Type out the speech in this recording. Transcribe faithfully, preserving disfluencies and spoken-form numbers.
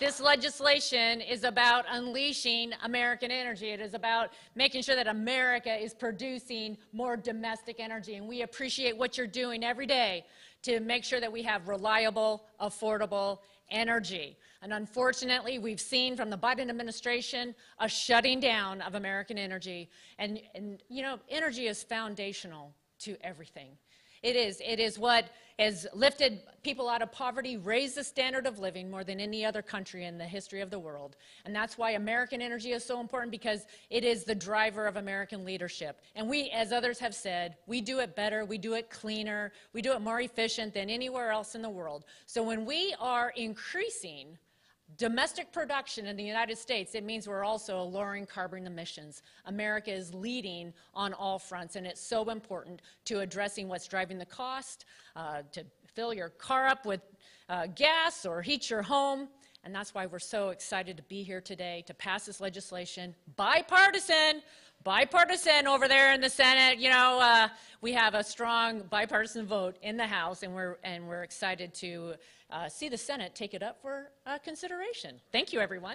This legislation is about unleashing American energy. It is about making sure that America is producing more domestic energy. And we appreciate what you're doing every day to make sure that we have reliable, affordable energy. And unfortunately, we've seen from the Biden administration a shutting down of American energy. And, and you know, energy is foundational to everything. It is. It is what has lifted people out of poverty, raised the standard of living more than any other country in the history of the world. And that's why American energy is so important, because it is the driver of American leadership. And we, as others have said, we do it better, we do it cleaner, we do it more efficient than anywhere else in the world. So when we are increasing domestic production in the United States, it means we're also lowering carbon emissions. America is leading on all fronts, and it's so important to addressing what's driving the cost, uh, to fill your car up with uh, gas or heat your home. And that's why we're so excited to be here today to pass this legislation, bipartisan, bipartisan over there in the Senate. You know, uh, we have a strong bipartisan vote in the House, and we're, and we're excited to uh, see the Senate take it up for uh, consideration. Thank you, everyone.